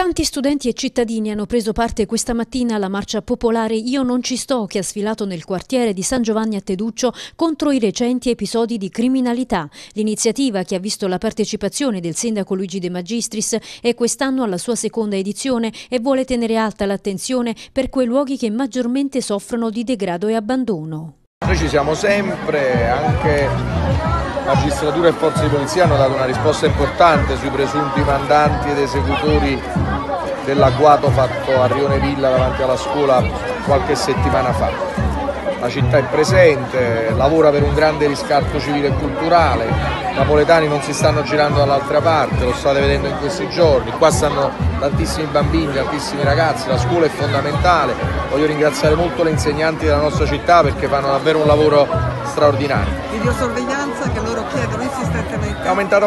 Tanti studenti e cittadini hanno preso parte questa mattina alla marcia popolare Io non ci sto, che ha sfilato nel quartiere di San Giovanni a Teduccio contro i recenti episodi di criminalità. L'iniziativa, che ha visto la partecipazione del sindaco Luigi De Magistris, è quest'anno alla sua seconda edizione e vuole tenere alta l'attenzione per quei luoghi che maggiormente soffrono di degrado e abbandono. Noi ci siamo sempre, anche magistratura e forze di polizia hanno dato una risposta importante sui presunti mandanti ed esecutori dell'agguato fatto a Rione Villa davanti alla scuola qualche settimana fa. La città è presente, lavora per un grande riscatto civile e culturale, i napoletani non si stanno girando dall'altra parte, lo state vedendo in questi giorni, qua stanno tantissimi bambini, tantissimi ragazzi, la scuola è fondamentale. Voglio ringraziare molto le insegnanti della nostra città perché fanno davvero un lavoro straordinario. Videosorveglianza che loro chiedono insistentemente. È aumentata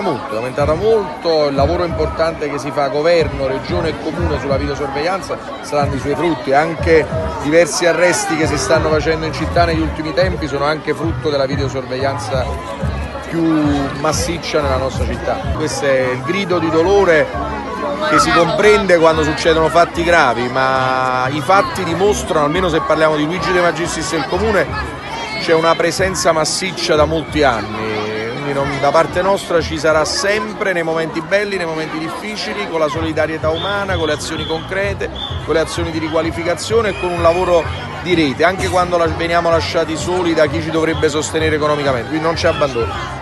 molto, il lavoro importante che si fa a governo, regione e comune sulla videosorveglianza saranno i suoi frutti, anche diversi arresti che si stanno facendo in città negli ultimi tempi sono anche frutto della videosorveglianza più massiccia nella nostra città. Questo è il grido di dolore che si comprende quando succedono fatti gravi, ma i fatti dimostrano, almeno se parliamo di Luigi De Magistris e il comune, c'è una presenza massiccia da molti anni, quindi da parte nostra ci sarà sempre nei momenti belli, nei momenti difficili, con la solidarietà umana, con le azioni concrete, con le azioni di riqualificazione e con un lavoro di rete, anche quando veniamo lasciati soli da chi ci dovrebbe sostenere economicamente, quindi non c'è abbandono.